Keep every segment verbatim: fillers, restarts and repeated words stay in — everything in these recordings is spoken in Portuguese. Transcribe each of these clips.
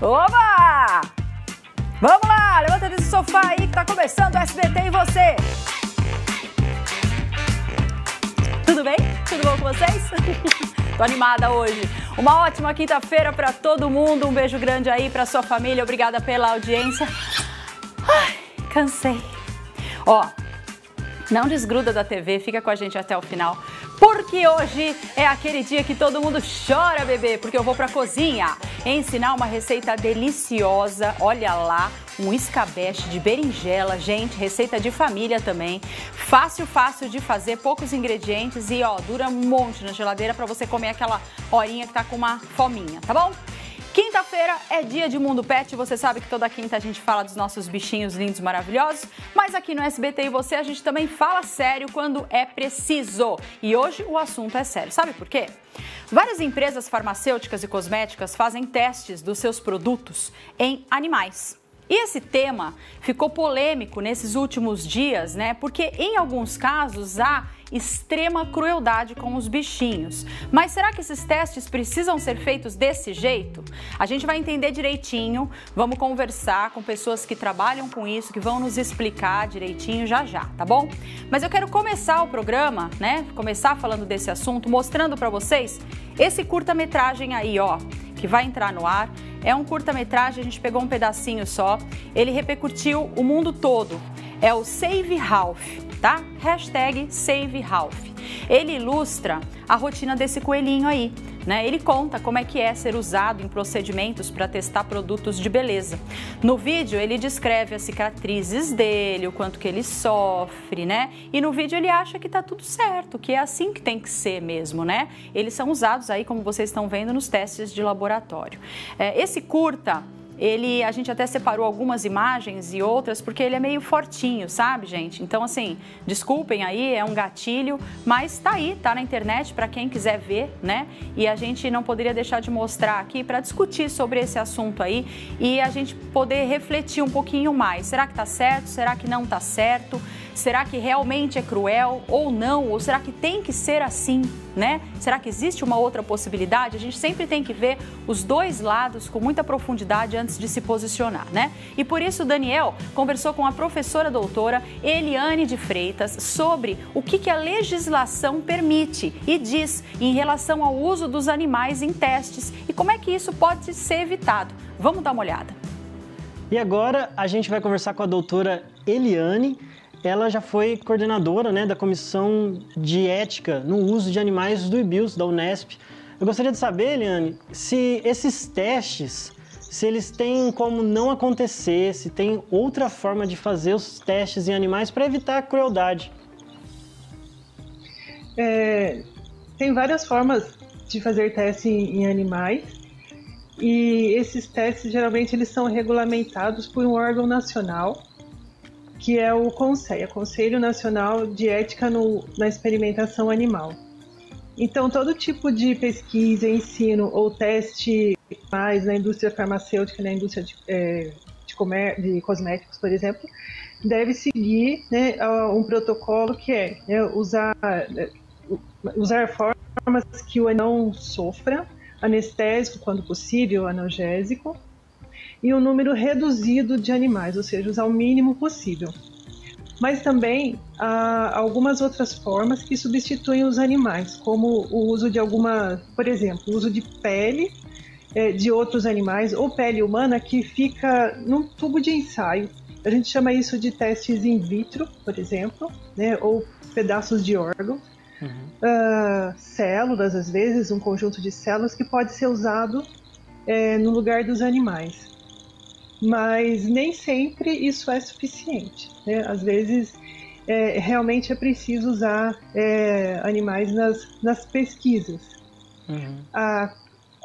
Oba! Vamos lá, levanta desse sofá aí que tá começando o S B T e você! Tudo bem? Tudo bom com vocês? Tô animada hoje. Uma ótima quinta-feira pra todo mundo, um beijo grande aí pra sua família, obrigada pela audiência. Ai, cansei. Ó, não desgruda da T V, fica com a gente até o final. Porque hoje é aquele dia que todo mundo chora, bebê, porque eu vou pra cozinha ensinar uma receita deliciosa, olha lá, um escabeche de berinjela, gente, receita de família também, fácil, fácil de fazer, poucos ingredientes e ó, dura um monte na geladeira pra você comer aquela horinha que tá com uma fominha, tá bom? Quinta-feira é dia de Mundo Pet, você sabe que toda quinta a gente fala dos nossos bichinhos lindos, maravilhosos, mas aqui no S B T e você a gente também fala sério quando é preciso. E hoje o assunto é sério, sabe por quê? Várias empresas farmacêuticas e cosméticas fazem testes dos seus produtos em animais. E esse tema ficou polêmico nesses últimos dias, né? Porque em alguns casos há extrema crueldade com os bichinhos. Mas será que esses testes precisam ser feitos desse jeito? A gente vai entender direitinho, vamos conversar com pessoas que trabalham com isso, que vão nos explicar direitinho já já, tá bom? Mas eu quero começar o programa, né? Começar falando desse assunto, mostrando pra vocês esse curta-metragem aí, ó, que vai entrar no ar. É um curta-metragem, a gente pegou um pedacinho só, ele repercutiu o mundo todo. É o Save Ralph, tá? Hashtag Save Ralph. Ele ilustra a rotina desse coelhinho aí, né? Ele conta como é que é ser usado em procedimentos para testar produtos de beleza. No vídeo ele descreve as cicatrizes dele, o quanto que ele sofre, né? E no vídeo ele acha que tá tudo certo, que é assim que tem que ser mesmo, né? Eles são usados aí, como vocês estão vendo, nos testes de laboratório. É, esse curta... Ele, a gente até separou algumas imagens e outras, porque ele é meio fortinho, sabe, gente? Então, assim, desculpem aí, é um gatilho, mas tá aí, tá na internet para quem quiser ver, né? E a gente não poderia deixar de mostrar aqui para discutir sobre esse assunto aí e a gente poder refletir um pouquinho mais. Será que tá certo? Será que não tá certo? Será que realmente é cruel ou não? Ou será que tem que ser assim, né? Será que existe uma outra possibilidade? A gente sempre tem que ver os dois lados com muita profundidade antes de se posicionar, né? E por isso o Daniel conversou com a professora doutora Eliane de Freitas sobre o que, que a legislação permite e diz em relação ao uso dos animais em testes e como é que isso pode ser evitado. Vamos dar uma olhada. E agora a gente vai conversar com a doutora Eliane. Ela já foi coordenadora, né, da Comissão de Ética no Uso de Animais do I B I U S, da Unesp. Eu gostaria de saber, Eliane, se esses testes, se eles têm como não acontecer, se tem outra forma de fazer os testes em animais para evitar a crueldade. É, tem várias formas de fazer teste em, em animais e esses testes geralmente eles são regulamentados por um órgão nacional, que é o Consea, Conselho Nacional de Ética no, na Experimentação Animal. Então, todo tipo de pesquisa, ensino ou teste mais na indústria farmacêutica, na indústria de, é, de, comer, de cosméticos, por exemplo, deve seguir, né, um protocolo que é, né, usar, usar formas que o animal não sofra, anestésico, quando possível, analgésico, e um número reduzido de animais, ou seja, usar o mínimo possível. Mas também há algumas outras formas que substituem os animais, como o uso de alguma, por exemplo, o uso de pele é, de outros animais ou pele humana que fica num tubo de ensaio. A gente chama isso de testes in vitro, por exemplo, né, ou pedaços de órgão, uhum. uh, células, às vezes, um conjunto de células que pode ser usado é, no lugar dos animais. Mas nem sempre isso é suficiente, né? Às vezes é, realmente é preciso usar é, animais nas, nas pesquisas. Uhum. A,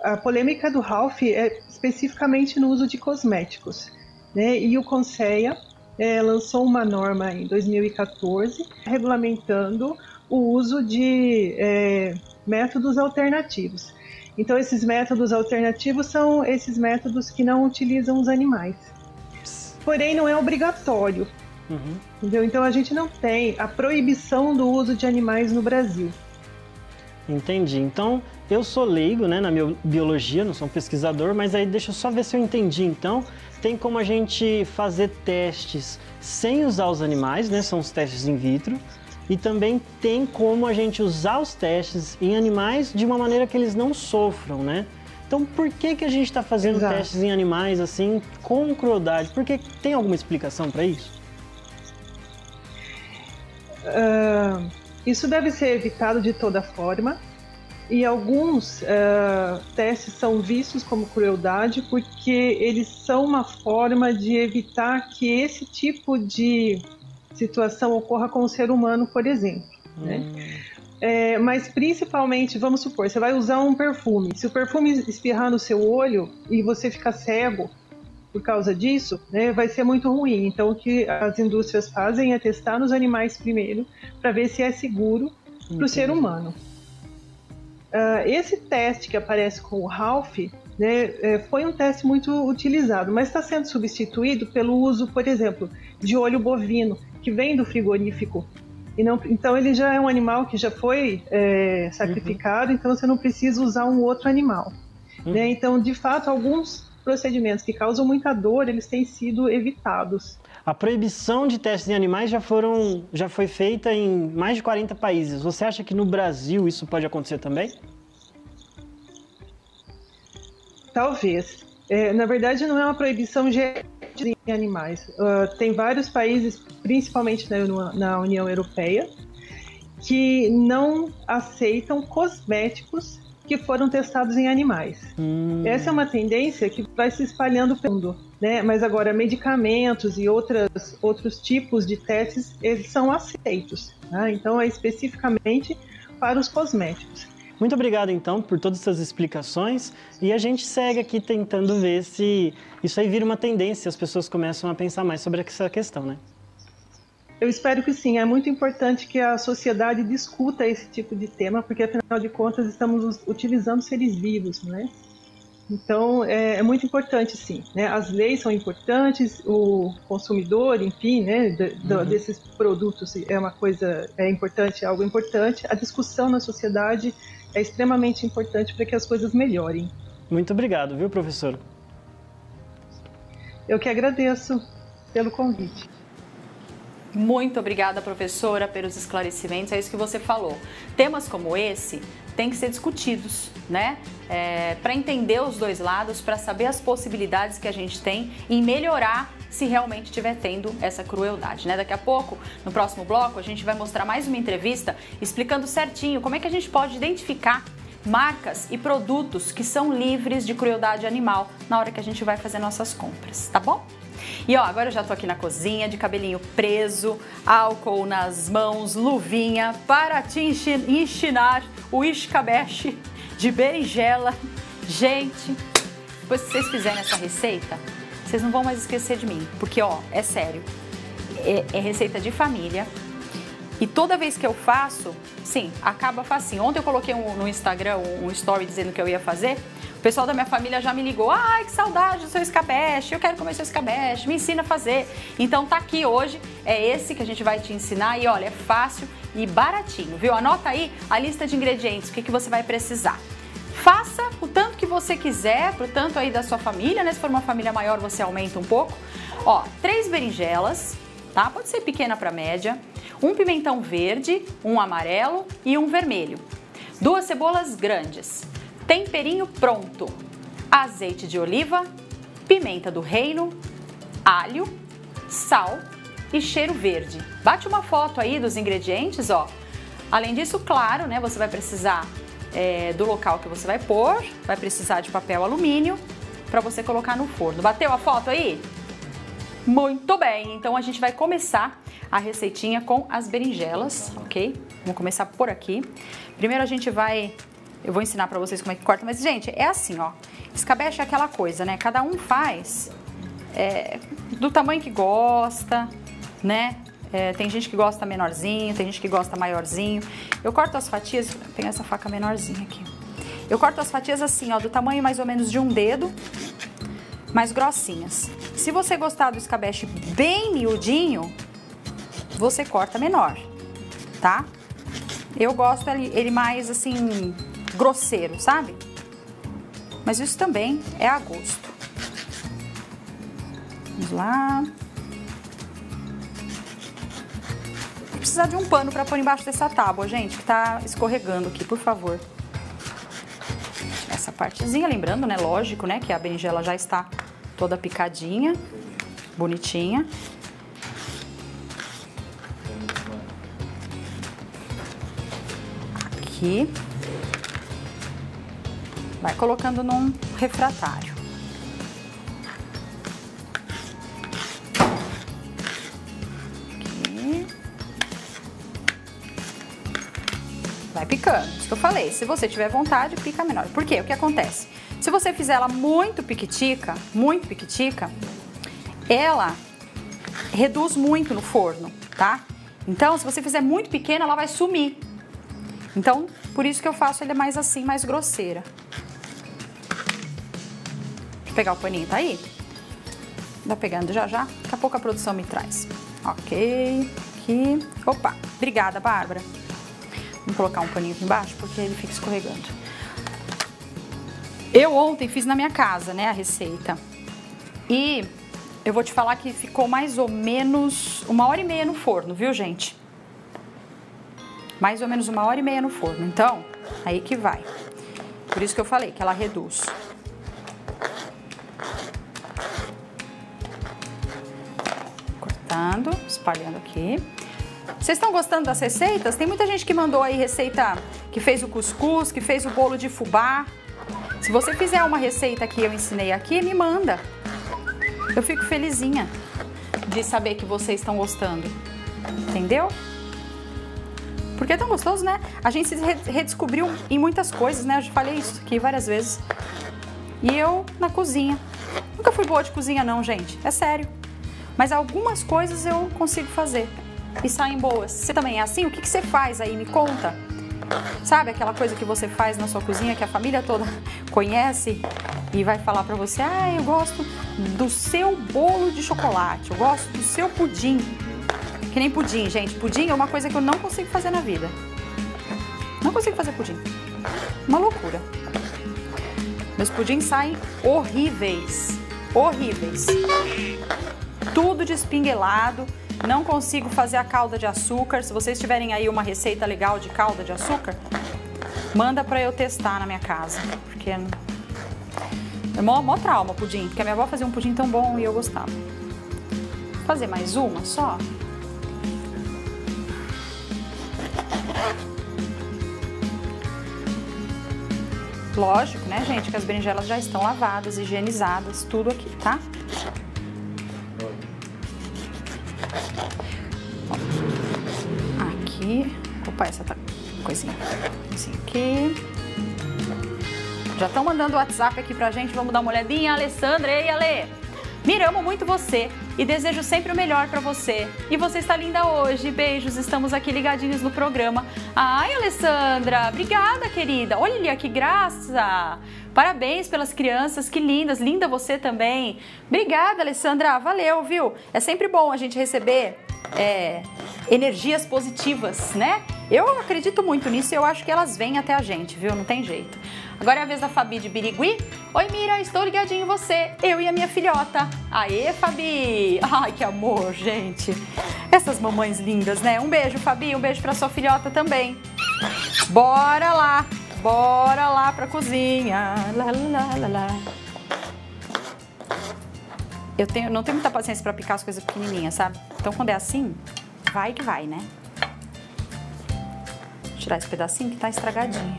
a polêmica do Ralph é especificamente no uso de cosméticos, né? E o Consea é, lançou uma norma em dois mil e quatorze regulamentando o uso de é, métodos alternativos. Então, esses métodos alternativos são esses métodos que não utilizam os animais. Porém, não é obrigatório. Uhum. Entendeu? Então, a gente não tem a proibição do uso de animais no Brasil. Entendi. Então, eu sou leigo, né, na minha biologia, não sou um pesquisador, mas aí deixa eu só ver se eu entendi. Então, tem como a gente fazer testes sem usar os animais, né? São os testes in vitro. E também tem como a gente usar os testes em animais de uma maneira que eles não sofram, né? Então, por que que a gente está fazendo Exato. testes em animais, assim, com crueldade? Porque tem alguma explicação para isso? Uh, isso deve ser evitado de toda forma. E alguns uh, testes são vistos como crueldade porque eles são uma forma de evitar que esse tipo de situação ocorra com o ser humano, por exemplo, né? Hum. É, mas principalmente, vamos supor, você vai usar um perfume. Se o perfume espirrar no seu olho e você ficar cego por causa disso, né, vai ser muito ruim. Então, o que as indústrias fazem é testar nos animais primeiro para ver se é seguro para o ser humano. Uh, esse teste que aparece com o Ralph, né, foi um teste muito utilizado, mas está sendo substituído pelo uso, por exemplo, de olho bovino, que vem do frigorífico. E não, então ele já é um animal que já foi é, sacrificado, uhum. Então você não precisa usar um outro animal. Uhum. Né? Então, de fato, alguns procedimentos que causam muita dor, eles têm sido evitados. A proibição de testes em animais já, foram, já foi feita em mais de quarenta países. Você acha que no Brasil isso pode acontecer também? Talvez. É, na verdade, não é uma proibição geral de animais. Uh, tem vários países, principalmente na, na União Europeia, que não aceitam cosméticos que foram testados em animais. Hum. Essa é uma tendência que vai se espalhando pelo mundo, né? Mas agora medicamentos e outras, outros tipos de testes, eles são aceitos, né? Então é especificamente para os cosméticos. Muito obrigado, então, por todas essas explicações. E a gente segue aqui tentando ver se isso aí vira uma tendência, as pessoas começam a pensar mais sobre essa questão, né? Eu espero que sim. É muito importante que a sociedade discuta esse tipo de tema, porque, afinal de contas, estamos utilizando seres vivos, né? Então, é, é muito importante, sim, né? As leis são importantes, o consumidor, enfim, né, do, do, uhum. desses produtos é uma coisa é importante, é algo importante. A discussão na sociedade é extremamente importante para que as coisas melhorem. Muito obrigado, viu, professora? Eu que agradeço pelo convite. Muito obrigada, professora, pelos esclarecimentos. É isso que você falou. Temas como esse têm que ser discutidos, né? É, para entender os dois lados, para saber as possibilidades que a gente tem e melhorar se realmente estiver tendo essa crueldade, né? Daqui a pouco, no próximo bloco, a gente vai mostrar mais uma entrevista explicando certinho como é que a gente pode identificar marcas e produtos que são livres de crueldade animal na hora que a gente vai fazer nossas compras, tá bom? E ó, agora eu já tô aqui na cozinha, de cabelinho preso, álcool nas mãos, luvinha, para te ensinar o escabeche de berinjela. Gente, depois que vocês fizerem essa receita, vocês não vão mais esquecer de mim, porque ó, é sério, é, é receita de família. E toda vez que eu faço, sim, acaba facinho. Ontem eu coloquei um, no Instagram um story dizendo que eu ia fazer. O pessoal da minha família já me ligou. Ai, que saudade do seu escabeche. Eu quero comer seu escabeche. Me ensina a fazer. Então tá aqui hoje. É esse que a gente vai te ensinar. E olha, é fácil e baratinho, viu? Anota aí a lista de ingredientes. O que, que você vai precisar. Faça o tanto que você quiser, pro tanto aí da sua família, né? Se for uma família maior, você aumenta um pouco. Ó, três berinjelas, tá? Pode ser pequena pra média. Um pimentão verde, um amarelo e um vermelho. Duas cebolas grandes. Temperinho pronto. Azeite de oliva, pimenta do reino, alho, sal e cheiro verde. Bate uma foto aí dos ingredientes, ó. Além disso, claro, né, você vai precisar é, do local que você vai pôr, vai precisar de papel alumínio para você colocar no forno. Bateu a foto aí? Muito bem, então a gente vai começar a receitinha com as berinjelas, ok? Vamos começar por aqui. Primeiro a gente vai... Eu vou ensinar pra vocês como é que corta, mas, gente, é assim, ó. Escabeche é aquela coisa, né? Cada um faz é, do tamanho que gosta, né? É, tem gente que gosta menorzinho, tem gente que gosta maiorzinho. Eu corto as fatias, eu tenho essa faca menorzinha aqui. Eu corto as fatias assim, ó, do tamanho mais ou menos de um dedo, mais grossinhas. Se você gostar do escabeche bem miudinho, você corta menor, tá? Eu gosto ele, ele mais assim, grosseiro, sabe? Mas isso também é a gosto. Vamos lá. Vou precisar de um pano pra pôr embaixo dessa tábua, gente, que tá escorregando aqui, por favor. Essa partezinha, lembrando, né, lógico, né, que a berinjela já está toda picadinha, bonitinha. Aqui. Vai colocando num refratário. Aqui. Vai picando, isso que eu falei, se você tiver vontade, pica menor. Por quê? O que acontece? Se você fizer ela muito piquitica, muito piquitica, ela reduz muito no forno, tá? Então, se você fizer muito pequena, ela vai sumir. Então, por isso que eu faço ele mais assim, mais grosseira. Deixa eu pegar o paninho, tá aí? Tá pegando já já, daqui a pouco a produção me traz. Ok, aqui. Opa, obrigada, Bárbara. Vamos colocar um paninho aqui embaixo, porque ele fica escorregando. Eu ontem fiz na minha casa, né, a receita. E eu vou te falar que ficou mais ou menos uma hora e meia no forno, viu, gente? Mais ou menos uma hora e meia no forno. Então, aí que vai. Por isso que eu falei que ela reduz. Cortando, espalhando aqui. Vocês estão gostando das receitas? Tem muita gente que mandou aí receita que fez o cuscuz, que fez o bolo de fubá. Se você fizer uma receita que eu ensinei aqui, me manda. Eu fico felizinha de saber que vocês estão gostando. Entendeu? Porque é tão gostoso, né? A gente se redescobriu em muitas coisas, né? Eu já falei isso aqui várias vezes. E eu na cozinha. Nunca fui boa de cozinha não, gente. É sério. Mas algumas coisas eu consigo fazer. E saem boas. Você também é assim? O que que você faz aí? Me conta. Sabe aquela coisa que você faz na sua cozinha, que a família toda conhece e vai falar pra você: ah, eu gosto do seu bolo de chocolate. Eu gosto do seu pudim. Que nem pudim, gente. Pudim é uma coisa que eu não consigo fazer na vida. Não consigo fazer pudim. Uma loucura. Meus pudins saem horríveis. Horríveis. Tudo despinguelado. Não consigo fazer a calda de açúcar. Se vocês tiverem aí uma receita legal de calda de açúcar, manda pra eu testar na minha casa. Porque é mó, mó trauma pudim. Porque a minha avó fazia um pudim tão bom e eu gostava. Vou fazer mais uma só. Lógico, né, gente, que as berinjelas já estão lavadas, higienizadas, tudo aqui, tá? Aqui. Opa, essa tá... coisinha. Assim aqui. Já estão mandando o WhatsApp aqui pra gente, vamos dar uma olhadinha. Alessandra, ei, Ale! Miramo muito você e desejo sempre o melhor pra você. E você está linda hoje. Beijos, estamos aqui ligadinhos no programa. Ai, Alessandra, obrigada, querida. Olha que graça. Parabéns pelas crianças, que lindas. Linda você também. Obrigada, Alessandra. Valeu, viu? É sempre bom a gente receber é, energias positivas, né? Eu acredito muito nisso e eu acho que elas vêm até a gente, viu? Não tem jeito. Agora é a vez da Fabi de Birigui. Oi, Mira, estou ligadinho em você, eu e a minha filhota. Aê, Fabi! Ai, que amor, gente. Essas mamães lindas, né? Um beijo, Fabi, um beijo pra sua filhota também. Bora lá, bora lá pra cozinha. Lá, lá, lá, lá. Eu tenho, não tenho muita paciência pra picar as coisas pequenininhas, sabe? Então, quando é assim, vai que vai, né? Vou tirar esse pedacinho que tá estragadinho.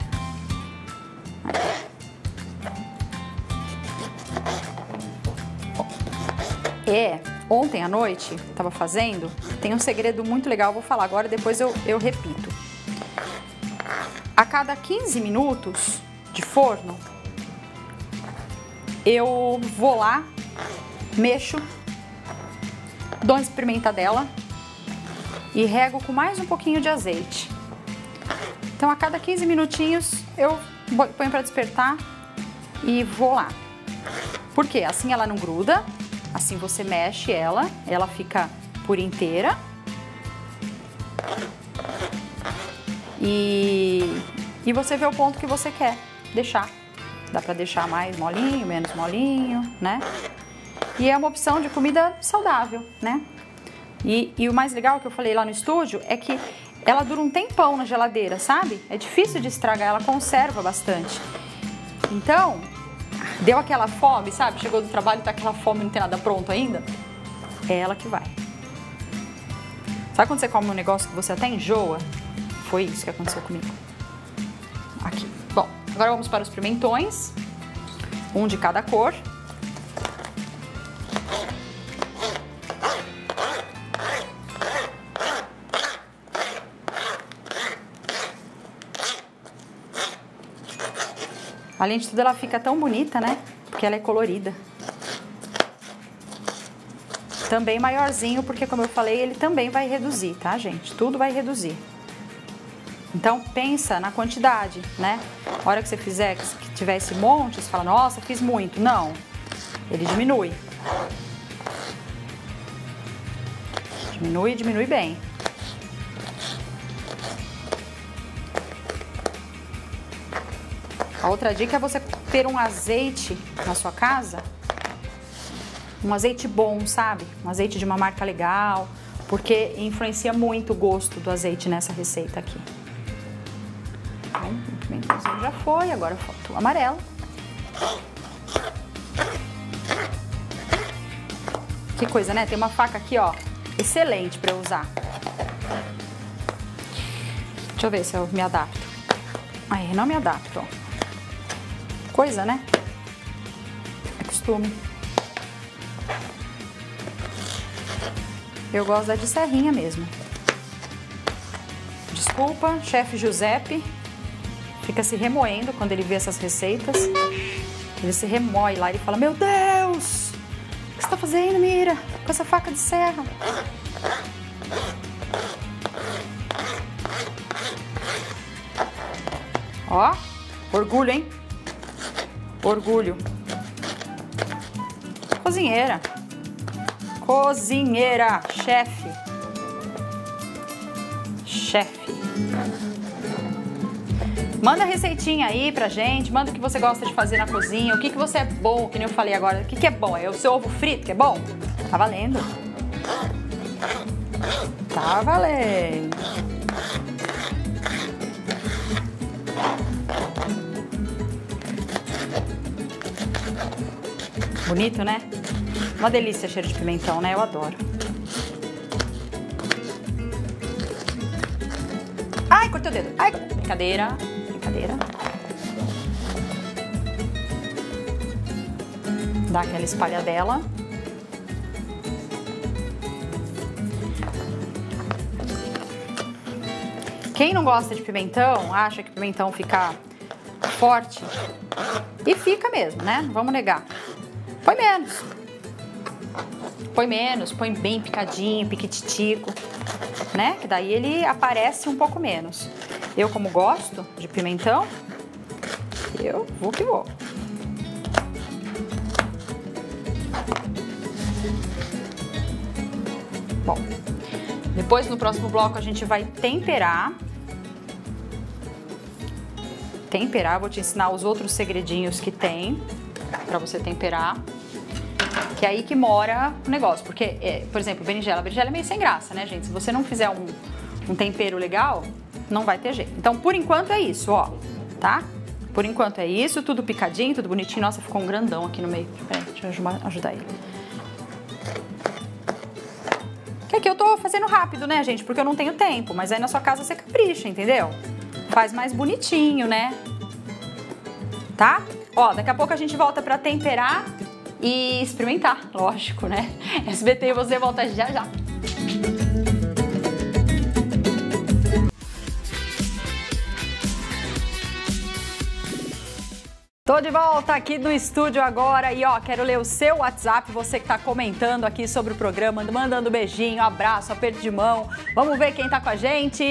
É, ontem à noite, tava fazendo, tem um segredo muito legal, vou falar agora, depois eu, eu repito. A cada quinze minutos de forno, eu vou lá, mexo, dou uma esprementadela e rego com mais um pouquinho de azeite. Então, a cada quinze minutinhos, eu ponho para despertar e vou lá. Por quê? Assim ela não gruda, assim você mexe ela, ela fica por inteira. E, e você vê o ponto que você quer deixar. Dá para deixar mais molinho, menos molinho, né? E é uma opção de comida saudável, né? E, e o mais legal que eu falei lá no estúdio é que ela dura um tempão na geladeira, sabe? É difícil de estragar, ela conserva bastante. Então, deu aquela fome, sabe? Chegou do trabalho, tá aquela fome, não tem nada pronto ainda. É ela que vai. Sabe quando você come um negócio que você até enjoa? Foi isso que aconteceu comigo. Aqui. Bom, agora vamos para os pimentões. Um de cada cor. Além de tudo, ela fica tão bonita, né? Porque ela é colorida. Também maiorzinho, porque como eu falei, ele também vai reduzir, tá, gente? Tudo vai reduzir. Então, pensa na quantidade, né? A hora que você fizer, que tiver esse monte, você fala, nossa, fiz muito. Não, ele diminui. Diminui, diminui bem. A outra dica é você ter um azeite na sua casa, um azeite bom, sabe? Um azeite de uma marca legal, porque influencia muito o gosto do azeite nessa receita aqui. Bom, o pimentãozinho já foi, agora falta o amarelo. Que coisa, né? Tem uma faca aqui, ó, excelente pra eu usar. Deixa eu ver se eu me adapto. Aí, não me adapto, ó. Coisa, né? É costume. Eu gosto da de serrinha mesmo. Desculpa, chefe Giuseppe fica se remoendo quando ele vê essas receitas. Ele se remoe lá e fala, meu Deus! O que você tá fazendo, Mira? Com essa faca de serra. Ó, orgulho, hein? Orgulho. Cozinheira. Cozinheira. Chefe. Chefe. Manda a receitinha aí pra gente. Manda o que você gosta de fazer na cozinha. O que, que você é bom, que nem eu falei agora. O que, que é bom? É o seu ovo frito que é bom? Tá valendo. Tá valendo. Bonito, né? Uma delícia cheiro de pimentão, né? Eu adoro. Ai, cortei o dedo. Ai, brincadeira. Brincadeira. Dá aquela espalhadela. Quem não gosta de pimentão, acha que o pimentão fica forte. E fica mesmo, né? Não vamos negar. Põe menos, põe menos, põe bem picadinho, piquititico, né? Que daí ele aparece um pouco menos. Eu, como gosto de pimentão, eu vou que vou. Bom, depois no próximo bloco a gente vai temperar. Temperar, vou te ensinar os outros segredinhos que tem pra você temperar. Que é aí que mora o negócio, porque, é, por exemplo, berinjela, a berinjela é meio sem graça, né, gente? Se você não fizer um, um tempero legal, não vai ter jeito. Então, por enquanto é isso, ó, tá? Por enquanto é isso, tudo picadinho, tudo bonitinho. Nossa, ficou um grandão aqui no meio. Peraí, deixa eu ajudar ele. Que aqui eu tô fazendo rápido, né, gente? Porque eu não tenho tempo, mas aí na sua casa você capricha, entendeu? Faz mais bonitinho, né? Tá? Ó, daqui a pouco a gente volta pra temperar e experimentar, lógico, né? S B T, você volta já já. Tô de volta aqui no estúdio agora e ó, quero ler o seu WhatsApp, você que tá comentando aqui sobre o programa, mandando beijinho, abraço, aperto de mão. Vamos ver quem tá com a gente.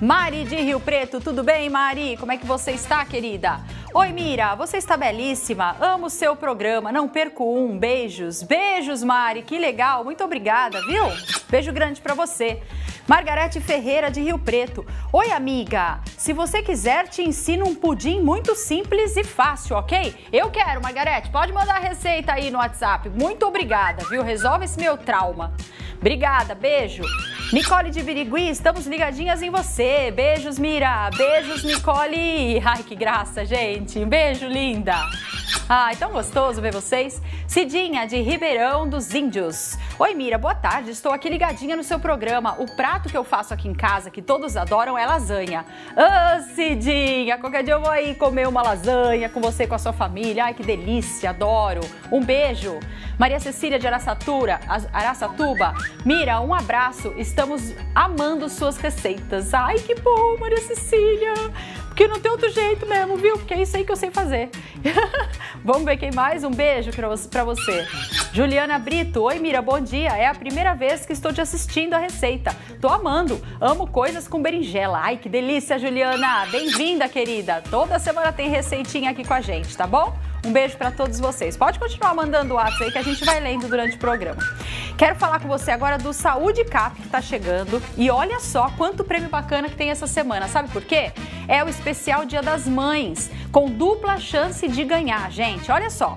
Mari de Rio Preto, tudo bem, Mari? Como é que você está, querida? Oi, Mira, você está belíssima, amo o seu programa, não perco um, beijos, beijos, Mari, que legal, muito obrigada, viu? Beijo grande pra você. Margarete Ferreira de Rio Preto, oi, amiga, se você quiser te ensino um pudim muito simples e fácil, ok? Eu quero, Margarete, pode mandar a receita aí no WhatsApp, muito obrigada, viu? Resolve esse meu trauma. Obrigada, beijo. Nicole de Birigui, estamos ligadinhas em você. Beijos, Mira. Beijos, Nicole. Ai, que graça, gente. Um beijo, linda. Ai, tão gostoso ver vocês. Cidinha, de Ribeirão dos Índios. Oi, Mira, boa tarde. Estou aqui ligadinha no seu programa. O prato que eu faço aqui em casa, que todos adoram, é lasanha. Ô, oh, Cidinha, qualquer dia eu vou aí comer uma lasanha com você, com a sua família. Ai, que delícia, adoro. Um beijo. Maria Cecília de Araçatura, Araçatuba. Mira, um abraço. Estamos amando suas receitas. Ai, que bom, Maria Cecília. Porque não tem outro jeito mesmo, viu? Porque é isso aí que eu sei fazer. Vamos ver quem mais? Um beijo pra você. Juliana Brito. Oi, Mira, bom dia. É a primeira vez que estou te assistindo a receita. Tô amando. Amo coisas com berinjela. Ai, que delícia, Juliana. Bem-vinda, querida. Toda semana tem receitinha aqui com a gente, tá bom? Um beijo pra todos vocês. Pode continuar mandando o WhatsApp aí que a gente vai lendo durante o programa. Quero falar com você agora do Saúde Cap, que tá chegando. E olha só quanto prêmio bacana que tem essa semana. Sabe por quê? É o especial Dia das Mães, com dupla chance de ganhar, gente. Olha só,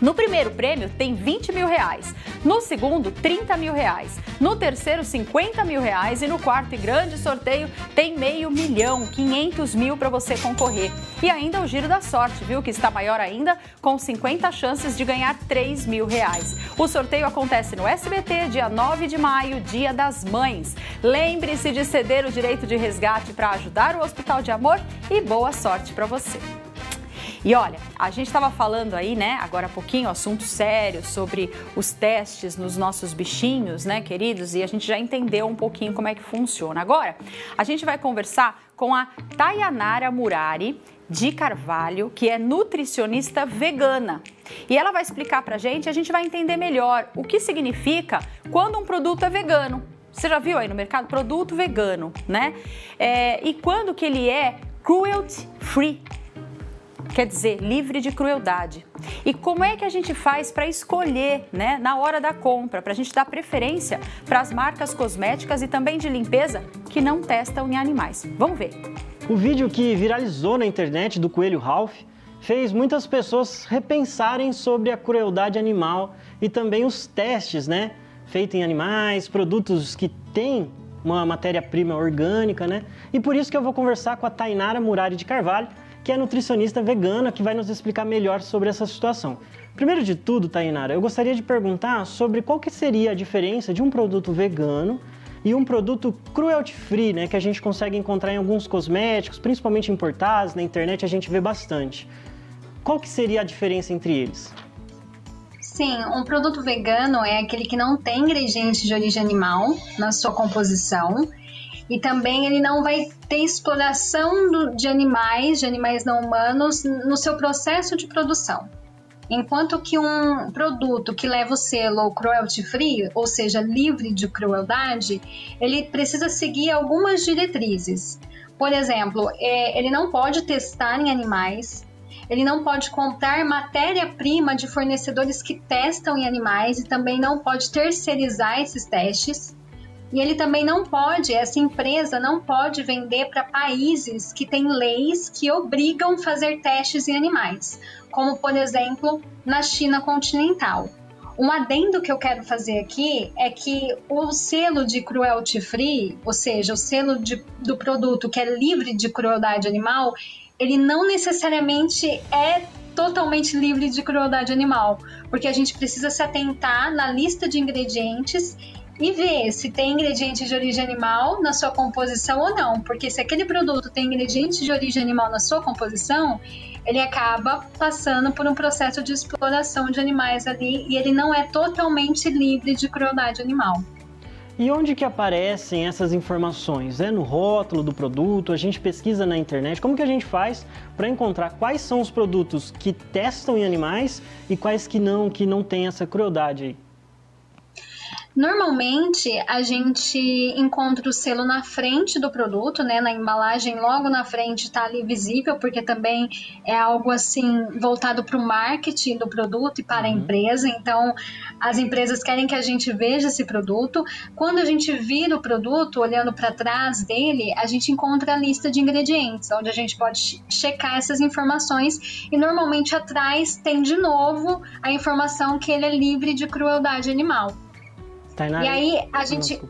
no primeiro prêmio tem vinte mil reais, no segundo trinta mil reais, no terceiro cinquenta mil reais e no quarto e grande sorteio tem meio milhão, quinhentos mil para você concorrer. E ainda o Giro da Sorte, viu, que está maior ainda, com cinquenta chances de ganhar três mil reais. O sorteio acontece no S B T, dia nove de maio, Dia das Mães. Lembre-se de ceder o direito de resgate para ajudar o Hospital de Amor e boa sorte para você. E olha, a gente estava falando aí, né, agora há pouquinho, assunto sério sobre os testes nos nossos bichinhos, né, queridos? E a gente já entendeu um pouquinho como é que funciona. Agora, a gente vai conversar com a Tainara Murari de Carvalho, que é nutricionista vegana. E ela vai explicar pra gente, a gente vai entender melhor o que significa quando um produto é vegano. Você já viu aí no mercado? Produto vegano, né? É, e quando que ele é cruelty free? Quer dizer, livre de crueldade. E como é que a gente faz para escolher, né, na hora da compra, para a gente dar preferência para as marcas cosméticas e também de limpeza que não testam em animais? Vamos ver. O vídeo que viralizou na internet do Coelho Ralph fez muitas pessoas repensarem sobre a crueldade animal e também os testes, né, feitos em animais, produtos que têm uma matéria-prima orgânica, né? E por isso que eu vou conversar com a Tainara Murari de Carvalho, que é nutricionista vegana, que vai nos explicar melhor sobre essa situação. Primeiro de tudo, Tainara, eu gostaria de perguntar sobre qual que seria a diferença de um produto vegano e um produto cruelty-free, né, que a gente consegue encontrar em alguns cosméticos, principalmente importados, na internet a gente vê bastante. Qual que seria a diferença entre eles? Sim, um produto vegano é aquele que não tem ingrediente de origem animal na sua composição, e também ele não vai ter exploração do, de animais, de animais não humanos, no seu processo de produção. Enquanto que um produto que leva o selo cruelty free, ou seja, livre de crueldade, ele precisa seguir algumas diretrizes. Por exemplo, é, ele não pode testar em animais, ele não pode comprar matéria-prima de fornecedores que testam em animais e também não pode terceirizar esses testes. E ele também não pode, essa empresa não pode vender para países que têm leis que obrigam a fazer testes em animais, como, por exemplo, na China continental. Um adendo que eu quero fazer aqui é que o selo de cruelty free, ou seja, o selo de, do produto que é livre de crueldade animal, ele não necessariamente é totalmente livre de crueldade animal, porque a gente precisa se atentar na lista de ingredientes e ver se tem ingrediente de origem animal na sua composição ou não, porque se aquele produto tem ingrediente de origem animal na sua composição, ele acaba passando por um processo de exploração de animais ali e ele não é totalmente livre de crueldade animal. E onde que aparecem essas informações? É no rótulo do produto? A gente pesquisa na internet? Como que a gente faz para encontrar quais são os produtos que testam em animais e quais que não, que não tem essa crueldade aí? Normalmente, a gente encontra o selo na frente do produto, né? Na embalagem, logo na frente está ali visível, porque também é algo assim voltado para o marketing do produto e para a empresa. Então, as empresas querem que a gente veja esse produto. Quando a gente vira o produto, olhando para trás dele, a gente encontra a lista de ingredientes, onde a gente pode checar essas informações. E, normalmente, atrás tem de novo a informação que ele é livre de crueldade animal. Tainara, e aí a gente, não,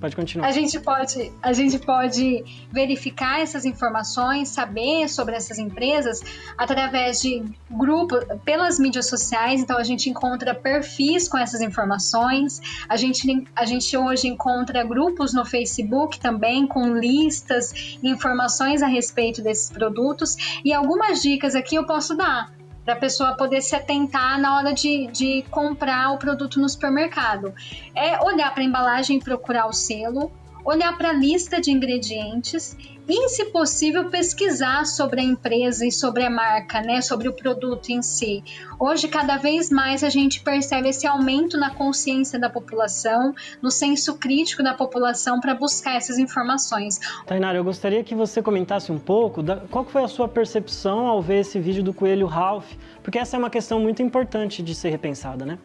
pode continuar. A gente pode, a gente pode verificar essas informações, saber sobre essas empresas através de grupos, pelas mídias sociais. Então a gente encontra perfis com essas informações. A gente, a gente hoje encontra grupos no Facebook também com listas e informações a respeito desses produtos. E algumas dicas aqui eu posso dar para a pessoa poder se atentar na hora de, de comprar o produto no supermercado. É olhar para a embalagem e procurar o selo, olhar para a lista de ingredientes e, se possível, pesquisar sobre a empresa e sobre a marca, né, sobre o produto em si. Hoje, cada vez mais, a gente percebe esse aumento na consciência da população, no senso crítico da população para buscar essas informações. Tainara, eu gostaria que você comentasse um pouco da, qual foi a sua percepção ao ver esse vídeo do Coelho Ralph, porque essa é uma questão muito importante de ser repensada, né?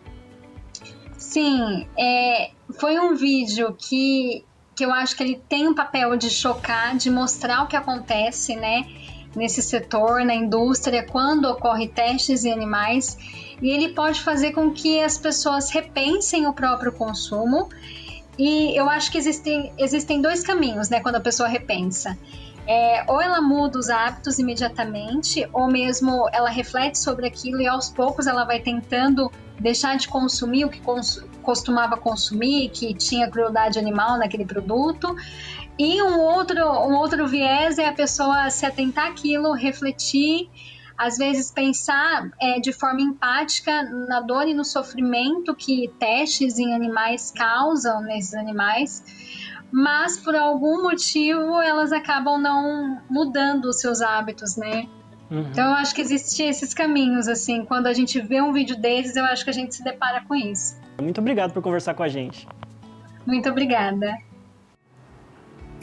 Sim, é, foi um vídeo que... que eu acho que ele tem um papel de chocar, de mostrar o que acontece, né, nesse setor, na indústria, quando ocorre testes em animais, e ele pode fazer com que as pessoas repensem o próprio consumo. E eu acho que existem, existem dois caminhos, né, quando a pessoa repensa. É, ou ela muda os hábitos imediatamente, ou mesmo ela reflete sobre aquilo e aos poucos ela vai tentando deixar de consumir o que cons- costumava consumir, que tinha crueldade animal naquele produto. E um outro, um outro viés é a pessoa se atentar àquilo, refletir, às vezes pensar é, de forma empática na dor e no sofrimento que testes em animais causam nesses animais, mas por algum motivo elas acabam não mudando os seus hábitos, né? Uhum. Então eu acho que existem esses caminhos, assim, quando a gente vê um vídeo desses, eu acho que a gente se depara com isso. Muito obrigado por conversar com a gente. Muito obrigada.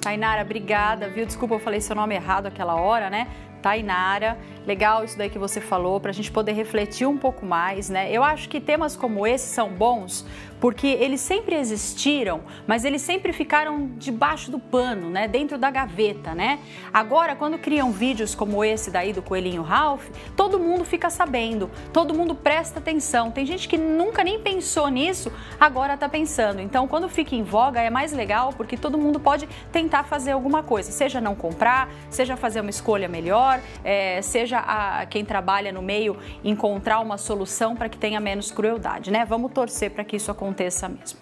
Tainara, obrigada, viu? Desculpa, eu falei seu nome errado aquela hora, né? Tainara, legal isso daí que você falou, para a gente poder refletir um pouco mais, né? Eu acho que temas como esse são bons, porque eles sempre existiram, mas eles sempre ficaram debaixo do pano, né? Dentro da gaveta, né? Agora, quando criam vídeos como esse daí do Coelhinho Ralph, todo mundo fica sabendo, todo mundo presta atenção. Tem gente que nunca nem pensou nisso, agora tá pensando. Então, quando fica em voga, é mais legal, porque todo mundo pode tentar fazer alguma coisa, seja não comprar, seja fazer uma escolha melhor, É, seja a, quem trabalha no meio encontrar uma solução para que tenha menos crueldade, né? Vamos torcer para que isso aconteça mesmo.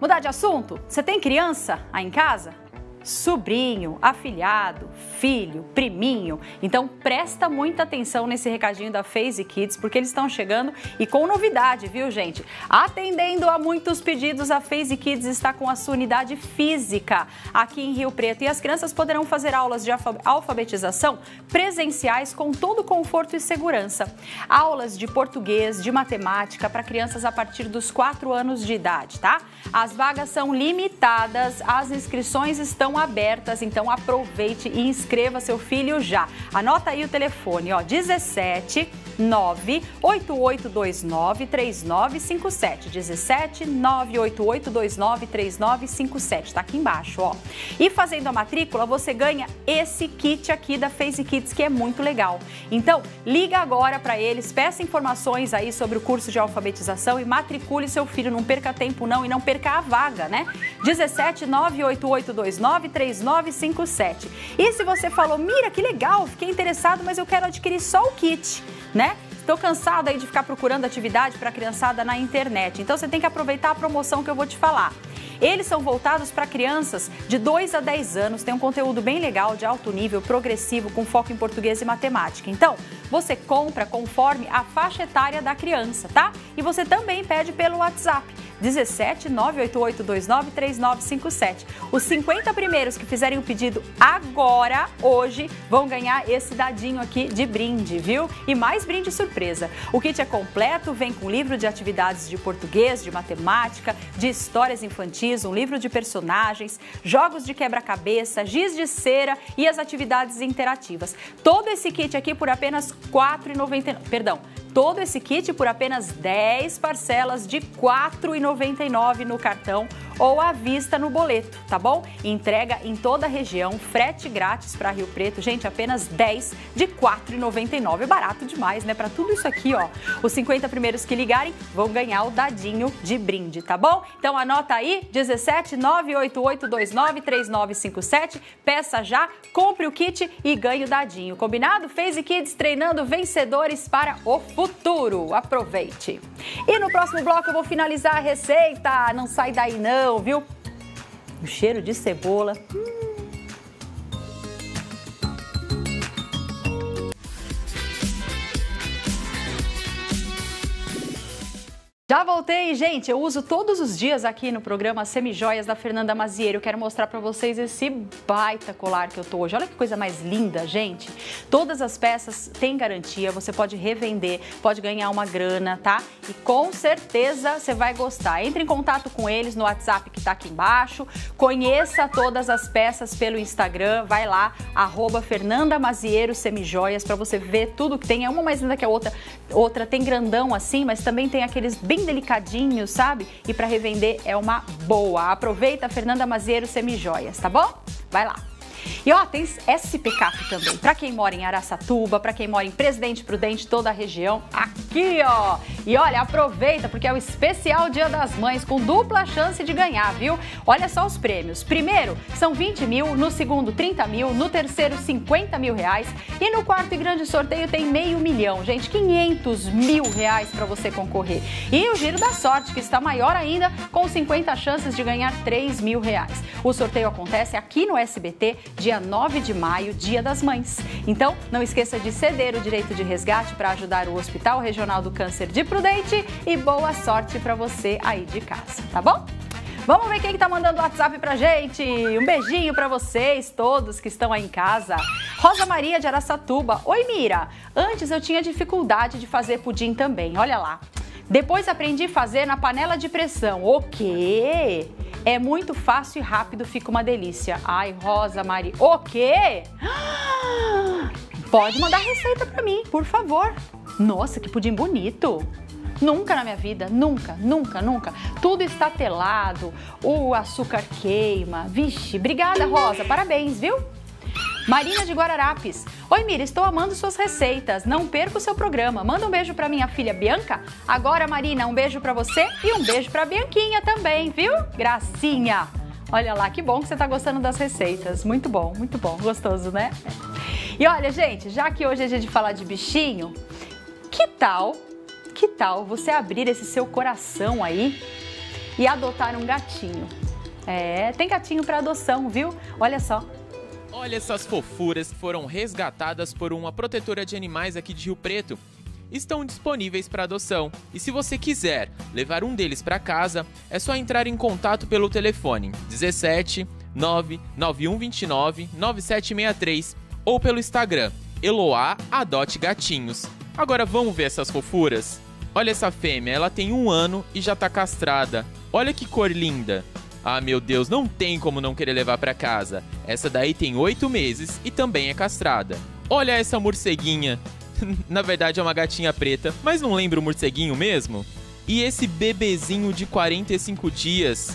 Mudar de assunto? Você tem criança aí em casa? Sobrinho, afilhado, filho, priminho. Então presta muita atenção nesse recadinho da Face Kids, porque eles estão chegando e com novidade, viu, gente? Atendendo a muitos pedidos, a Face Kids está com a sua unidade física aqui em Rio Preto e as crianças poderão fazer aulas de alfabetização presenciais com todo conforto e segurança. Aulas de português, de matemática para crianças a partir dos quatro anos de idade, tá? As vagas são limitadas, as inscrições estão abertas, então aproveite e inscreva seu filho já. Anota aí o telefone, ó, dezessete nove oito oito dois nove três nove cinco sete, dezessete nove oito oito dois nove três nove cinco sete, tá aqui embaixo, ó. E fazendo a matrícula, você ganha esse kit aqui da Face Kids, que é muito legal. Então, liga agora para eles, peça informações aí sobre o curso de alfabetização e matricule seu filho, não perca tempo não e não perca a vaga, né? dezessete nove oito oito dois nove três nove cinco sete. E se você falou, mira, que legal, fiquei interessado, mas eu quero adquirir só o kit, né? Estou cansada aí de ficar procurando atividade para a criançada na internet. Então você tem que aproveitar a promoção que eu vou te falar. Eles são voltados para crianças de dois a dez anos, tem um conteúdo bem legal, de alto nível, progressivo, com foco em português e matemática. Então, você compra conforme a faixa etária da criança, tá? E você também pede pelo WhatsApp. dezessete, nove oito oito, dois nove, três nove cinco sete. Os cinquenta primeiros que fizerem o pedido agora, hoje, vão ganhar esse dadinho aqui de brinde, viu? E mais brinde surpresa. O kit é completo, vem com livro de atividades de português, de matemática, de histórias infantis, um livro de personagens, jogos de quebra-cabeça, giz de cera e as atividades interativas. Todo esse kit aqui por apenas quatro reais e noventa e nove centavos. Perdão. Todo esse kit por apenas dez parcelas de quatro reais e noventa e nove centavos no cartão ou à vista no boleto, tá bom? Entrega em toda a região, frete grátis para Rio Preto, gente, apenas dez de quatro reais e noventa e nove centavos. É barato demais, né? Para tudo isso aqui, ó. Os cinquenta primeiros que ligarem vão ganhar o dadinho de brinde, tá bom? Então anota aí, dezessete, nove oito oito, dois nove, três nove cinco sete. Peça já, compre o kit e ganhe o dadinho. Combinado? Face Kids treinando vencedores para o futuro. Aproveite. E no próximo bloco eu vou finalizar a receita. Não sai daí não, viu? O cheiro de cebola. Hum. Já voltei, gente. Eu uso todos os dias aqui no programa Semijoias da Fernanda Mazieiro. Eu quero mostrar pra vocês esse baita colar que eu tô hoje. Olha que coisa mais linda, gente. Todas as peças têm garantia, você pode revender, pode ganhar uma grana, tá? E com certeza você vai gostar. Entre em contato com eles no WhatsApp que tá aqui embaixo, conheça todas as peças pelo Instagram, vai lá, arroba Fernanda Mazieiro Semijoias, pra você ver tudo que tem. É uma mais linda que a outra, outra tem grandão assim, mas também tem aqueles bem delicadinhos, sabe? E pra revender é uma boa. Aproveita, Fernanda Mazieiro Semijoias, tá bom? Vai lá. E ó, tem S P C A P também, pra quem mora em Araçatuba, pra quem mora em Presidente Prudente, toda a região, aqui ó. E olha, aproveita porque é o especial Dia das Mães com dupla chance de ganhar, viu? Olha só os prêmios. Primeiro, são vinte mil, no segundo, trinta mil, no terceiro, cinquenta mil reais e no quarto e grande sorteio tem meio milhão, gente, quinhentos mil reais pra você concorrer. E o Giro da Sorte, que está maior ainda, com cinquenta chances de ganhar três mil reais. O sorteio acontece aqui no S B T, dia nove de maio, Dia das Mães. Então, não esqueça de ceder o direito de resgate para ajudar o Hospital Regional do Câncer de Prudente e boa sorte para você aí de casa, tá bom? Vamos ver quem que tá mandando o WhatsApp pra gente. Um beijinho pra vocês, todos que estão aí em casa. Rosa Maria de Araçatuba. Oi, Mira. Antes eu tinha dificuldade de fazer pudim também, olha lá. Depois aprendi a fazer na panela de pressão. O quê? É muito fácil e rápido, fica uma delícia. Ai, Rosa Maria. O quê? Pode mandar receita pra mim, por favor. Nossa, que pudim bonito. Nunca na minha vida, nunca, nunca, nunca. Tudo está telado, o açúcar queima. Vixe, obrigada, Rosa. Parabéns, viu? Marina de Guararapes. Oi, Mira, estou amando suas receitas. Não perca o seu programa. Manda um beijo para minha filha Bianca. Agora, Marina, um beijo para você e um beijo para Bianquinha também, viu? Gracinha. Olha lá, que bom que você está gostando das receitas. Muito bom, muito bom. Gostoso, né? E olha, gente, já que hoje é dia de falar de bichinho, que tal, que tal você abrir esse seu coração aí e adotar um gatinho? É, tem gatinho para adoção, viu? Olha só. Olha essas fofuras que foram resgatadas por uma protetora de animais aqui de Rio Preto. Estão disponíveis para adoção e se você quiser levar um deles para casa, é só entrar em contato pelo telefone dezessete, nove nove um dois nove, nove sete seis três ou pelo Instagram Eloá Adote Gatinhos. Agora vamos ver essas fofuras? Olha essa fêmea, ela tem um ano e já está castrada. Olha que cor linda! Ah, meu Deus, não tem como não querer levar pra casa. Essa daí tem oito meses e também é castrada. Olha essa morceguinha. Na verdade é uma gatinha preta, mas não lembra o morceguinho mesmo? E esse bebezinho de quarenta e cinco dias.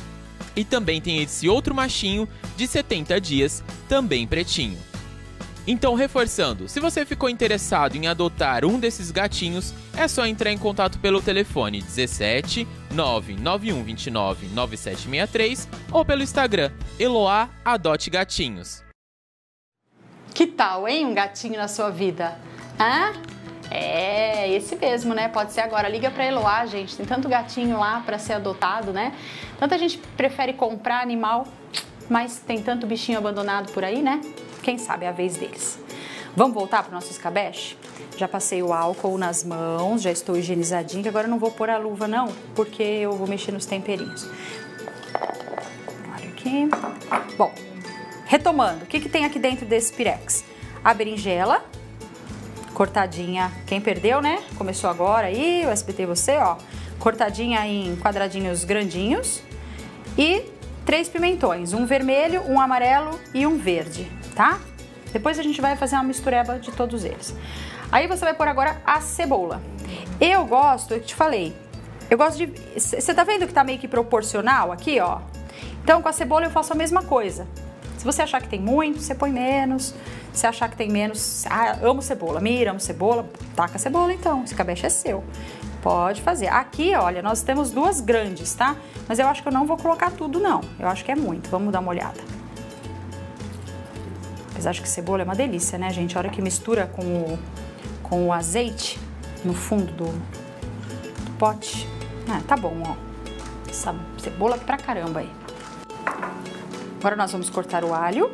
E também tem esse outro machinho de setenta dias, também pretinho. Então, reforçando, se você ficou interessado em adotar um desses gatinhos, é só entrar em contato pelo telefone dezessete, nove nove um dois nove, nove sete seis três ou pelo Instagram Eloá Adote Gatinhos. Que tal, hein? Um gatinho na sua vida? Hã? É, esse mesmo, né? Pode ser agora. Liga pra Eloá, gente. Tem tanto gatinho lá pra ser adotado, né? Tanta gente prefere comprar animal, mas tem tanto bichinho abandonado por aí, né? Quem sabe é a vez deles. Vamos voltar para o nosso escabeche? Já passei o álcool nas mãos, já estou higienizadinho. Agora eu não vou pôr a luva não, porque eu vou mexer nos temperinhos. Olha aqui. Bom, retomando, o que que tem aqui dentro desse pirex? A berinjela, cortadinha, quem perdeu, né? Começou agora aí, o S B T você, ó. Cortadinha em quadradinhos grandinhos. E três pimentões, um vermelho, um amarelo e um verde, tá? Depois a gente vai fazer uma mistureba de todos eles. Aí você vai pôr agora a cebola. Eu gosto, eu te falei, eu gosto de... Você tá vendo que tá meio que proporcional aqui, ó? Então com a cebola eu faço a mesma coisa. Se você achar que tem muito, você põe menos. Se achar que tem menos, ah, amo cebola, mira, amo cebola, taca a cebola então, esse cabeche é seu. Pode fazer. Aqui, olha, nós temos duas grandes, tá? Mas eu acho que eu não vou colocar tudo, não. Eu acho que é muito. Vamos dar uma olhada. Apesar de que cebola é uma delícia, né, gente? A hora que mistura com o, com o azeite no fundo do, do pote. Ah, tá bom, ó. Essa cebola pra caramba aí. Agora nós vamos cortar o alho.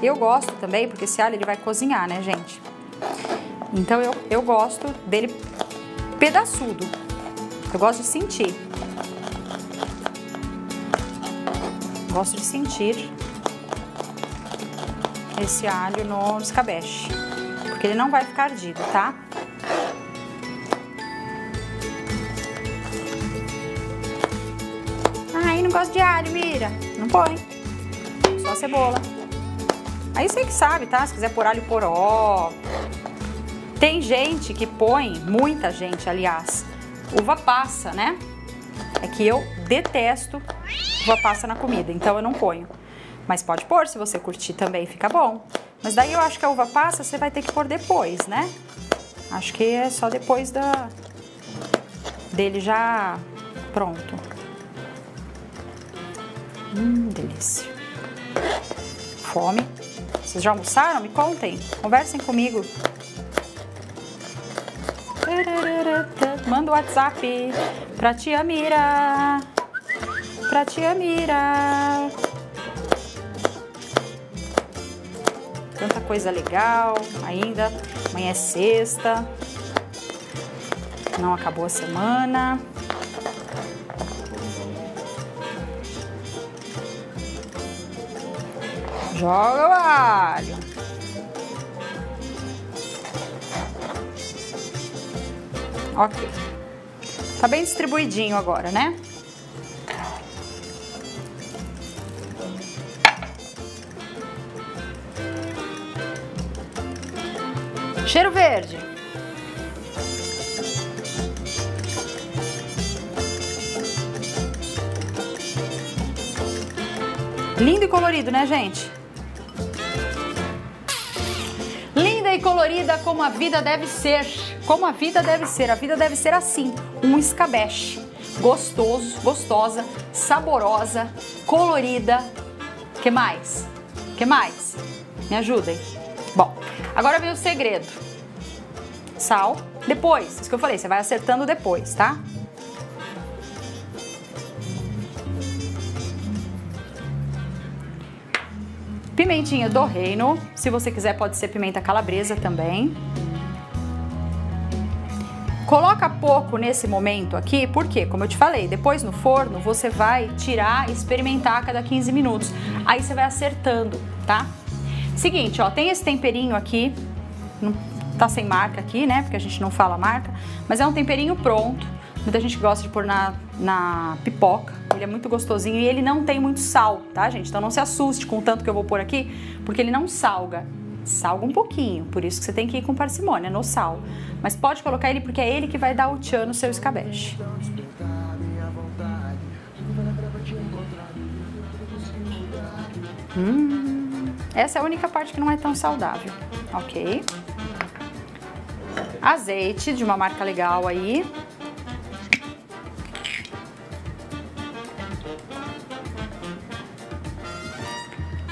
Eu gosto também, porque esse alho ele vai cozinhar, né, gente? Então eu, eu gosto dele pedaçudo. Eu gosto de sentir. Gosto de sentir esse alho no escabeche. Porque ele não vai ficar ardido, tá? Ai, não gosto de alho, mira. Não põe. Só cebola. Aí você que sabe, tá? Se quiser pôr alho poró. Tem gente que põe, muita gente, aliás, uva passa, né? É que eu detesto uva passa na comida, então eu não ponho. Mas pode pôr, se você curtir também, fica bom. Mas daí eu acho que a uva passa você vai ter que pôr depois, né? Acho que é só depois da... dele já pronto. Hum, delícia. Fome. Vocês já almoçaram? Me contem. Conversem comigo. Manda o WhatsApp pra tia Mira. Pra tia Mira. Tanta coisa legal ainda. Amanhã é sexta. Não acabou a semana. Joga o alho. Ok. Tá bem distribuidinho agora, né? Cheiro verde. Lindo e colorido, né, gente? E colorida como a vida deve ser, como a vida deve ser, a vida deve ser assim, um escabeche, gostoso, gostosa, saborosa, colorida, que mais? Que mais? Me ajudem. Bom, agora vem o segredo, sal, depois, isso que eu falei, você vai acertando depois, tá? Pimentinha do reino, se você quiser pode ser pimenta calabresa também. Coloca pouco nesse momento aqui, porque, como eu te falei, depois no forno você vai tirar e experimentar a cada quinze minutos. Aí você vai acertando, tá? Seguinte, ó, tem esse temperinho aqui, tá sem marca aqui, né, porque a gente não fala marca, mas é um temperinho pronto. Muita gente gosta de pôr na, na pipoca. Ele é muito gostosinho e ele não tem muito sal, tá, gente? Então não se assuste com o tanto que eu vou pôr aqui, porque ele não salga. Salga um pouquinho, por isso que você tem que ir com parcimônia no sal. Mas pode colocar ele porque é ele que vai dar o tchan no seu escabeche. Hum, essa é a única parte que não é tão saudável. Ok. Azeite de uma marca legal aí.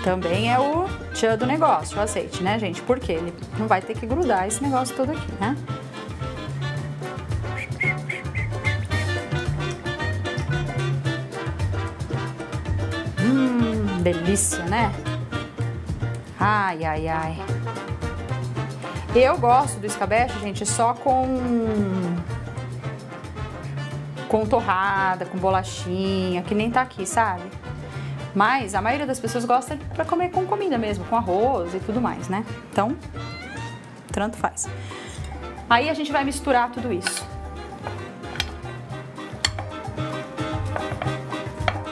Também é o tchan do negócio, o azeite, né, gente? Porque ele não vai ter que grudar esse negócio todo aqui, né? delícia, né? Ai, ai, ai. Eu gosto do escabeche, gente, só com... com torrada, com bolachinha, que nem tá aqui, sabe? Mas a maioria das pessoas gosta pra comer com comida mesmo, com arroz e tudo mais, né? Então, tanto faz. Aí a gente vai misturar tudo isso.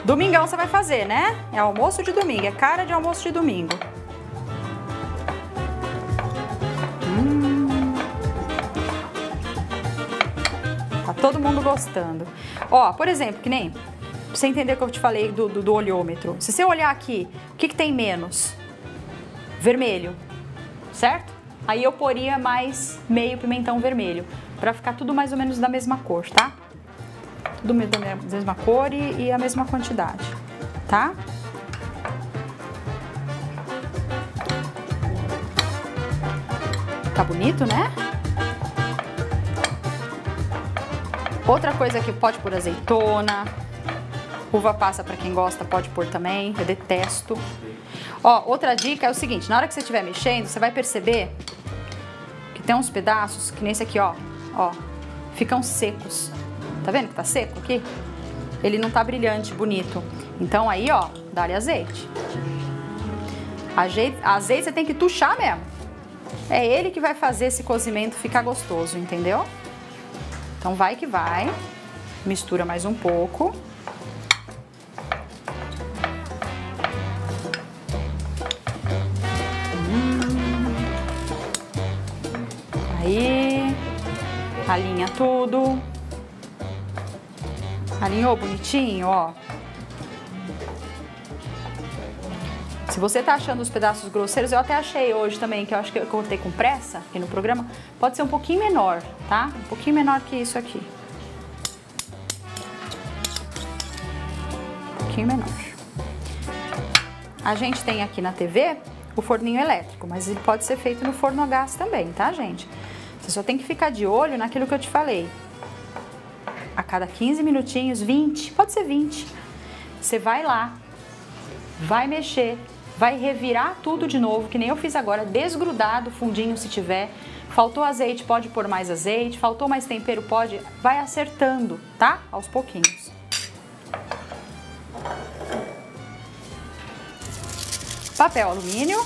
Domingão você vai fazer, né? É almoço de domingo, é cara de almoço de domingo. Hum. Tá todo mundo gostando. Ó, por exemplo, que nem... Pra você entender o que eu te falei do, do, do olhômetro. Se você olhar aqui, o que, que tem menos? Vermelho, certo? Aí eu poria mais meio pimentão vermelho, pra ficar tudo mais ou menos da mesma cor, tá? Tudo da mesma cor e, e a mesma quantidade, tá? Tá bonito, né? Outra coisa que pode pôr azeitona... Uva passa pra quem gosta, pode pôr também, eu detesto. Ó, outra dica é o seguinte, na hora que você estiver mexendo, você vai perceber que tem uns pedaços, que nem esse aqui, ó, ó, ficam secos. Tá vendo que tá seco aqui? Ele não tá brilhante, bonito. Então aí, ó, dá-lhe azeite. Azeite, azeite você tem que tuchar mesmo. É ele que vai fazer esse cozimento ficar gostoso, entendeu? Então vai que vai, mistura mais um pouco. Aí, alinha tudo. Alinhou bonitinho, ó. Se você tá achando os pedaços grosseiros, eu até achei hoje também, que eu acho que eu cortei com pressa aqui no programa, pode ser um pouquinho menor, tá? Um pouquinho menor que isso aqui. Um pouquinho menor. A gente tem aqui na T V o forninho elétrico, mas ele pode ser feito no forno a gás também, tá, gente? Você só tem que ficar de olho naquilo que eu te falei. A cada quinze minutinhos, vinte, pode ser vinte. Você vai lá, vai mexer, vai revirar tudo de novo, que nem eu fiz agora, desgrudado o fundinho se tiver. Faltou azeite, pode pôr mais azeite. Faltou mais tempero, pode. Vai acertando, tá? Aos pouquinhos. Papel alumínio.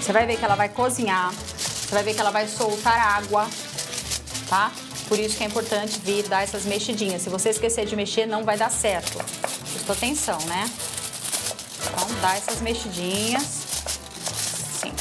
Você vai ver que ela vai cozinhar, você vai ver que ela vai soltar água, tá? Por isso que é importante vir dar essas mexidinhas. Se você esquecer de mexer, não vai dar certo. Presta atenção, né? Então, dá essas mexidinhas. Sim.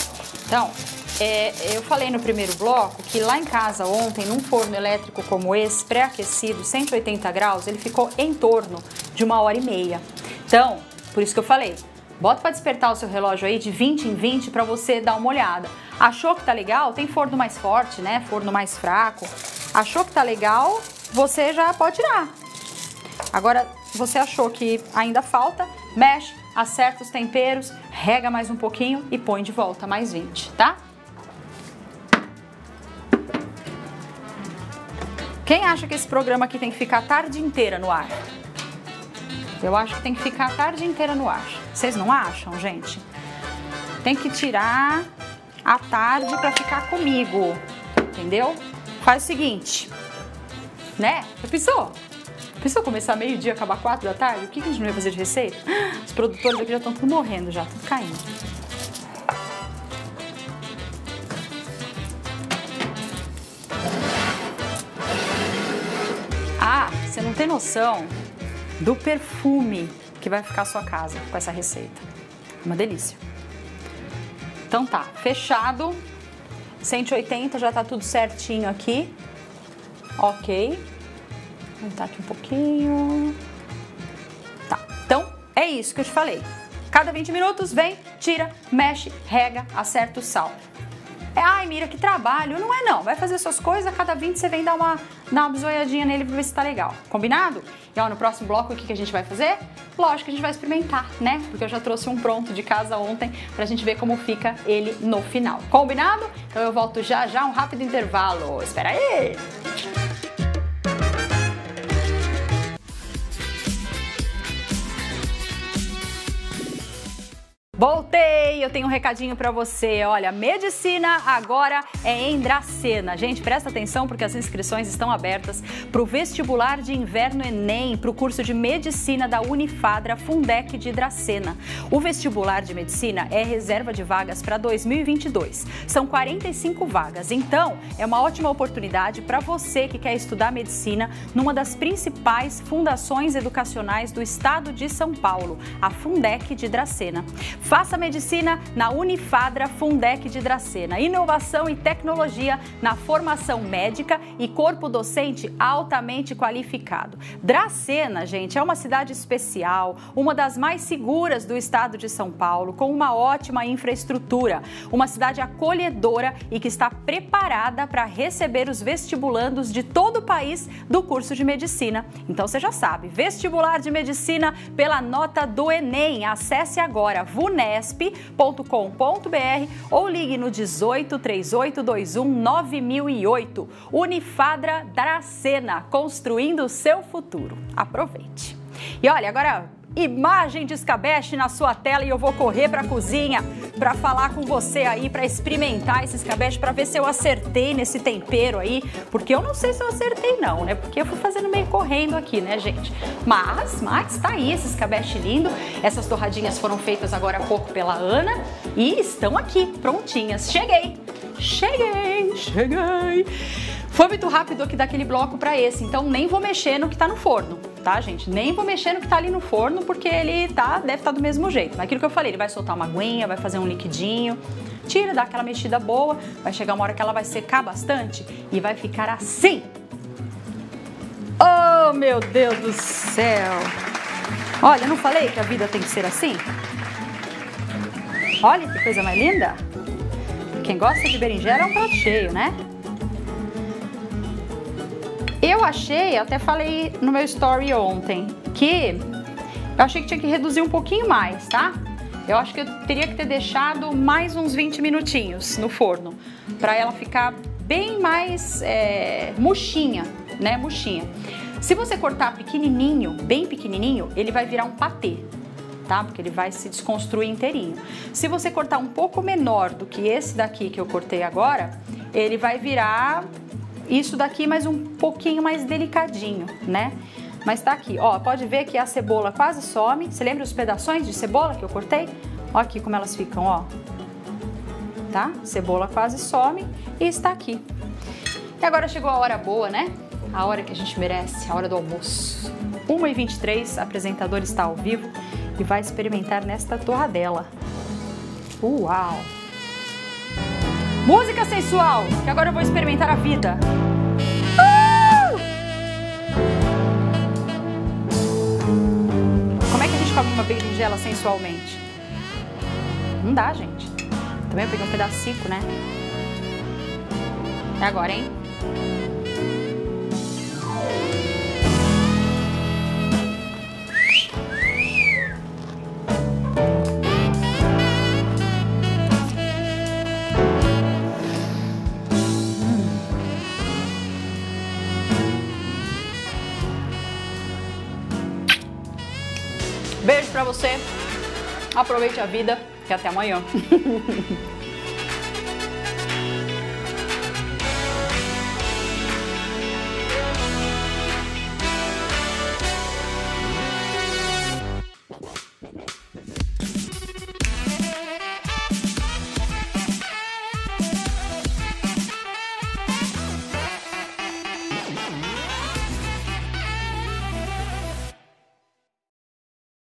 Então, é, eu falei no primeiro bloco que lá em casa ontem, num forno elétrico como esse, pré-aquecido, cento e oitenta graus, ele ficou em torno de uma hora e meia. Então, por isso que eu falei... Bota para despertar o seu relógio aí de vinte em vinte para você dar uma olhada. Achou que tá legal? Tem forno mais forte, né? Forno mais fraco. Achou que tá legal? Você já pode tirar. Agora, você achou que ainda falta? Mexe, acerta os temperos, rega mais um pouquinho e põe de volta mais vinte, tá? Quem acha que esse programa aqui tem que ficar a tarde inteira no ar? Eu acho que tem que ficar a tarde inteira no ar. Vocês não acham, gente? Tem que tirar a tarde pra ficar comigo, entendeu? Faz o seguinte, né? Já pensou? Pensou começar meio-dia, acabar quatro da tarde? O que a gente não vai fazer de receita? Os produtores aqui já estão tudo morrendo, já, tudo caindo. Ah, você não tem noção do perfume que vai ficar a sua casa com essa receita. Uma delícia. Então tá, fechado. cento e oitenta, já tá tudo certinho aqui. Ok. Vou botar aqui um pouquinho. Tá, então é isso que eu te falei. Cada vinte minutos, vem, tira, mexe, rega, acerta o sal. é, ai, Mira, que trabalho. Não é não, vai fazer suas coisas, a cada vinte você vem dar uma, dar uma bisoiadinha nele pra ver se tá legal. Combinado? E ó, no próximo bloco, o que, que a gente vai fazer? Lógico que a gente vai experimentar, né? Porque eu já trouxe um pronto de casa ontem pra gente ver como fica ele no final. Combinado? Então eu volto já já, um rápido intervalo. Espera aí! Voltei, eu tenho um recadinho pra você. Olha, medicina agora é em Dracena. Gente, presta atenção porque as inscrições estão abertas pro vestibular de inverno Enem, pro curso de medicina da Unifadra Fundec de Dracena. O vestibular de medicina é reserva de vagas para dois mil e vinte e dois. São quarenta e cinco vagas. Então, é uma ótima oportunidade para você que quer estudar medicina numa das principais fundações educacionais do estado de São Paulo, a Fundec de Dracena. Faça medicina na Unifadra Fundec de Dracena. Inovação e tecnologia na formação médica e corpo docente altamente qualificado. Dracena, gente, é uma cidade especial, uma das mais seguras do estado de São Paulo, com uma ótima infraestrutura, uma cidade acolhedora e que está preparada para receber os vestibulandos de todo o país do curso de medicina. Então você já sabe, vestibular de medicina pela nota do Enem. Acesse agora unesp ponto com ponto br ou ligue no dezoito, três oito dois um, nove mil e oito. Unifadra Dracena, construindo o seu futuro. Aproveite. E olha, agora imagem de escabeche na sua tela e eu vou correr para a cozinha para falar com você aí, para experimentar esse escabeche, para ver se eu acertei nesse tempero aí, porque eu não sei se eu acertei não, né? Porque eu fui fazendo meio correndo aqui, né, gente? Mas, mas tá aí esse escabeche lindo. Essas torradinhas foram feitas agora há pouco pela Ana e estão aqui, prontinhas. Cheguei, cheguei, cheguei. Foi muito rápido aqui daquele bloco para esse, então nem vou mexer no que tá no forno, tá, gente? Nem vou mexer no que tá ali no forno, porque ele tá, deve estar tá do mesmo jeito. Mas aquilo que eu falei, ele vai soltar uma aguinha, vai fazer um liquidinho, tira, dá aquela mexida boa, vai chegar uma hora que ela vai secar bastante e vai ficar assim. Oh, meu Deus do céu! Olha, eu não falei que a vida tem que ser assim? Olha que coisa mais linda! Quem gosta de berinjela é um prato cheio, né? Eu achei, até falei no meu story ontem, que eu achei que tinha que reduzir um pouquinho mais, tá? Eu acho que eu teria que ter deixado mais uns vinte minutinhos no forno, pra ela ficar bem mais é, murchinha, né, murchinha. Se você cortar pequenininho, bem pequenininho, ele vai virar um patê, tá? Porque ele vai se desconstruir inteirinho. Se você cortar um pouco menor do que esse daqui que eu cortei agora, ele vai virar... isso daqui mais um pouquinho mais delicadinho, né? Mas tá aqui, ó, pode ver que a cebola quase some. Você lembra os pedaços de cebola que eu cortei? Ó aqui como elas ficam, ó. Tá? Cebola quase some e está aqui. E agora chegou a hora boa, né? A hora que a gente merece, a hora do almoço. uma e vinte e três, a apresentadora está ao vivo e vai experimentar nesta torradela. Uau! Música sensual, que agora eu vou experimentar a vida. Uh! Como é que a gente come uma berinjela sensualmente? Não dá, gente. Também eu peguei um pedacinho, né? É agora, hein? Beijo pra você, aproveite a vida e até amanhã.